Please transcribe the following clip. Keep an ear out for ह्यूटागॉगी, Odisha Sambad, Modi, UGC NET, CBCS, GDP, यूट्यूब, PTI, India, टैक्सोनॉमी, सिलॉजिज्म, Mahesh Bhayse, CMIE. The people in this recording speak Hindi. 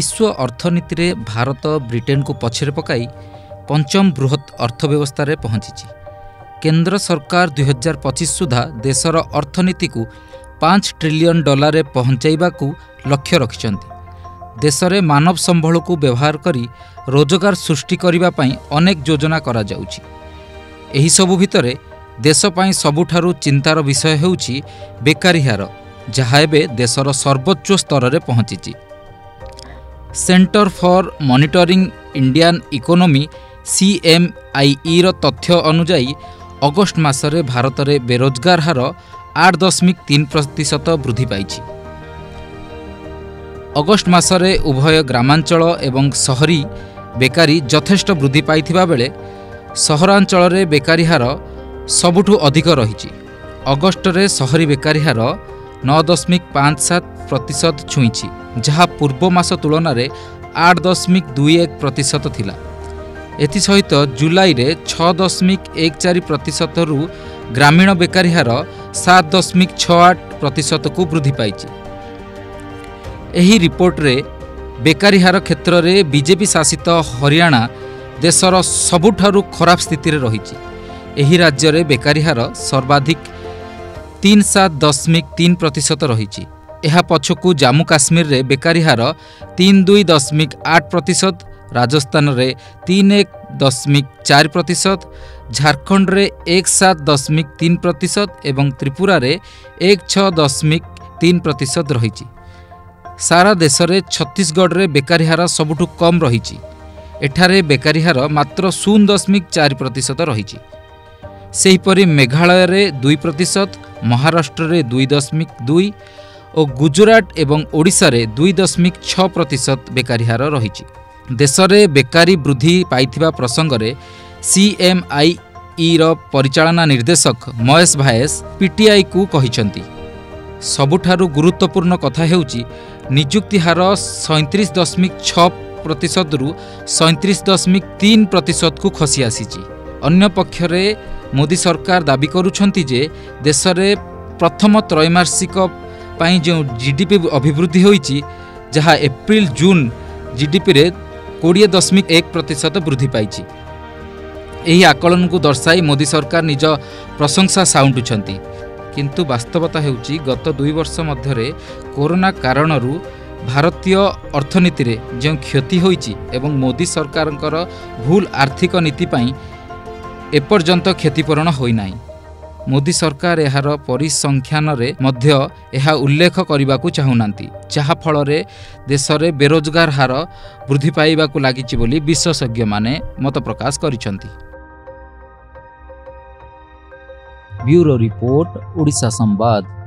विश्व अर्थनीति भारत ब्रिटेन को पछरे पकाई पंचम बृहत अर्थव्यवस्था पहुंची। केंद्र सरकार 2025 सुधा देशर अर्थनीति को $5 ट्रिलियन पहुंचाइबाकू लक्ष्य रखिछन्ति। देश में मानव संबल को व्यवहार करी रोजगार सृष्टि करिबा पई अनेक योजना करा जाउछि। एही सबु भितरे देश पई सबुठारु चिंतार विषय हेउछि बेकारी हार, जहाँ एबे देशर सर्वोच्च स्तर में पहुंची। Centre for monitoring Indian economy CMIE तथ्य अनुजाई अगस्ट मासरे भारत में बेरोजगार हार 8.3% वृद्धि पाई। अगस्ट मासरे उभय ग्रामांचल एवं शहरी बेकारी यथेष्ट वृद्धि पाइथिबा बेले सहरांचल रे बेकारी हार सबुठु अधिक रहिछि। अगस्ट रे शहरी बेकारी हार 9.57% छुईछि, जहाँ पूर्व मास तुलना रे 8.21% थिला। एथि सहित जुलाई रे 6.14% रु ग्रामीण बेकारी हार 7.68% को वृद्धि पाइछि। एही रिपोर्ट रे बेकारी हार क्षेत्र रे बीजेपी शासित हरियाणा देशर सबुठारु खराब स्थिति रे रहिछि। एही राज्य रे बेकारी हार सर्वाधिक 37.3% रहिछि। एहा पछकु जम्मू काश्मीर रे बेकारी हार 32.8%, राजस्थान रे 31.4%, झारखंड रे 17.3% एवं त्रिपुरा रे 16.3% रहिछि। सारा देश में छत्तीसगढ़ रे बेकारी हार सबुठु कम रहिछि। एठारे बेकारी हार मात्र 0.4% रहिछि। सेही परि मेघालय रे 2%, महाराष्ट्र रे 2.2% और गुजरात एवं ओडिशा रे 2.6% बेकारी हार रहिछि। देश में बेकारी वृद्धि पाइथिबा प्रसंग रे CMIE रो परिचालना निर्देशक महेश भायस PTI को कहिसंती सबुठारु गुरुत्वपूर्ण कथा हेउछि नियुक्ति हार 37.6% रु 37.3% को खसी आसीछि। अन्य पक्षरे मोदी सरकार दाबी करुछन्ति जे देश रे प्रथम त्रैमासिक पई जो GDP अभिवृद्धि होईछि, जहाँ एप्रिल जून GDP रे 20.1% वृद्धि पाइछि। एही आकलन को दर्शाई मोदी सरकार निज प्रशंसा साउंटुछन्ति, किंतु वास्तवता हेउछि गत 2 वर्ष मध्यरे कोरोना कारणरू भारतीय अर्थनीति रे जो क्षति होईछि एवं मोदी सरकारंकर भूल आर्थिक नीति पई एपर्यंत क्षतिपूरण होई नाही। मोदी सरकार एहार परिसंख्यान रे मध्य एहा उल्लेख करिबाकू चाहुनांती, जहा फल रे देश रे बेरोजगार हार वृद्धि पाइबाकू लागिछि बोली विशेषज्ञ माने मत प्रकाश करिसंती। ब्यूरो रिपोर्ट, ओडिशा संवाद।